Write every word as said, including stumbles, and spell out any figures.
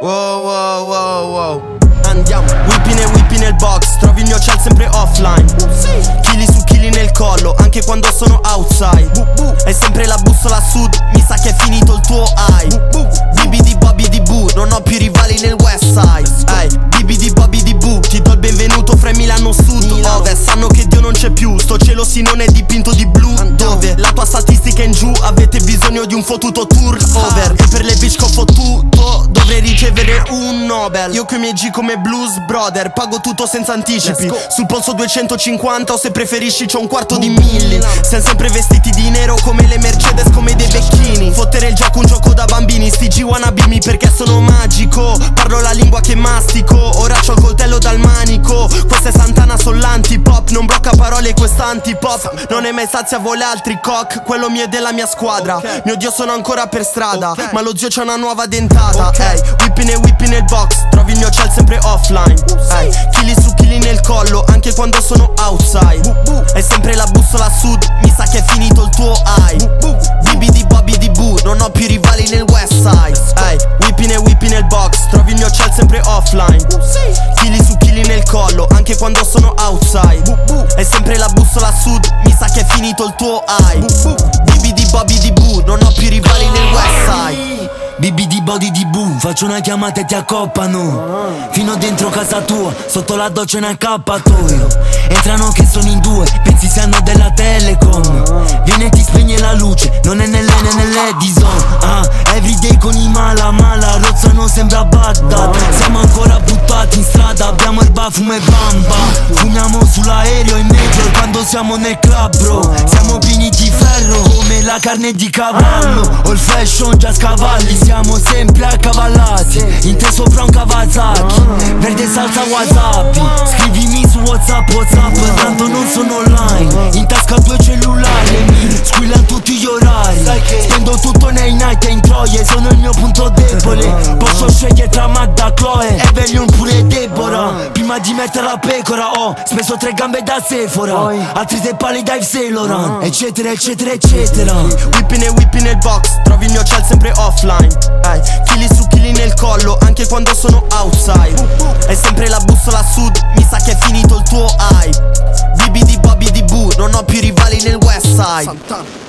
Wow, wow, wow, wow. Andiamo, whipping e whipping nel box. Trovi il mio ciel sempre offline. Chili su chili nel collo, anche quando sono outside. È sempre la bussola sud, mi sa che è finito il tuo high. Bibidi-Bobidi-Bu, non ho più rivali nel Westside. Hey, Bibidi-Bobidi-Bu, ti do il benvenuto fra Milano Sud. Ovest, sanno che Dio non c'è più, sto cielo sinone è dipinto di blu. Dove la tua statistica è in giù, avete bisogno di un fottuto turnover. E per le bitch che ho fottuto dovrei ricevere un Nobel. Io coi miei G come Blues Brother, pago tutto senza anticipi. Sul polso duecentocinquanta o se preferisci c'ho un quarto di milli. Siamo sempre vestiti di nero come le Mercedes, come dei vecchini. Fottere il gioco un gioco da bambini. Sti G wanabimi perché sono magico. Parlo la lingua che mastico, ora c'ho il coltello dal manico. Questa è Santana, son l'antipop. Non blocca parole quest'antipop. Non è mai sazia, vuole altri cock. Quello mio è della mia squadra. Mio dio sono ancora per strada, ma lo zio c'ha una nuova dentata. Ehi, whipping e whipping nel box. Trovi il mio ciel sempre offline. Hey, chili su chili nel collo, anche quando sono outside. È sempre la bussola sud, mi sa che è finito il tuo high. Bibidi-Bobidi-Bu, non ho più rivali nel Westside. Hey, whipping e whipping nel box. Trovi il mio ciel sempre offline. Chili su chili nel collo, anche quando sono outside. È sempre la bussola sud, mi sa che è finito il tuo high. Bibidi-Bobidi-Bu, non ho più rivali nel Westside. Bibidi-Bobidi-Bu, faccio una chiamata e ti accoppano. Fino dentro casa tua, sotto la doccia in accappatoio. Entrano che sono in due, pensi siano della Telecom. Vieni e ti spegne la luce, non è nelle né nell'Edison. Ah, everyday con i mala mala, rozzano sembra Baghdad. Siamo ancora buttati in strada, abbiamo il bafumo e bamba. Fumiamo sull'aereo in metro quando siamo nel club, bro. Siamo pini di ferro come la carne di cavallo. Ho il fashion già scavalli, siamo sempre accavallati. In te sopra un Kawasaki, verde salsa wasabi. Scrivimi su WhatsApp, WhatsApp, tanto non sono online. In tasca due cellulari e mi squillano tutti gli orari. Spendo tutto nei night e in troie, sono il mio punto debole. Posso scegliere tra Magda, Chloe, Evelyn pure Deborah. Prima di mettere la pecora ho speso tre gambe da Sephora, altri tre pali da Yves Saint Laurent, eccetera, eccetera, eccetera. Whipping e whipping nel box, trovi il mio ciel sempre offline. Hey, chili su chili nel collo, anche quando sono outside. È sempre la bussola sud, mi sa che è finito il tuo high. Bibidi-Bobidi-Bu, non ho più rivali nel Westside.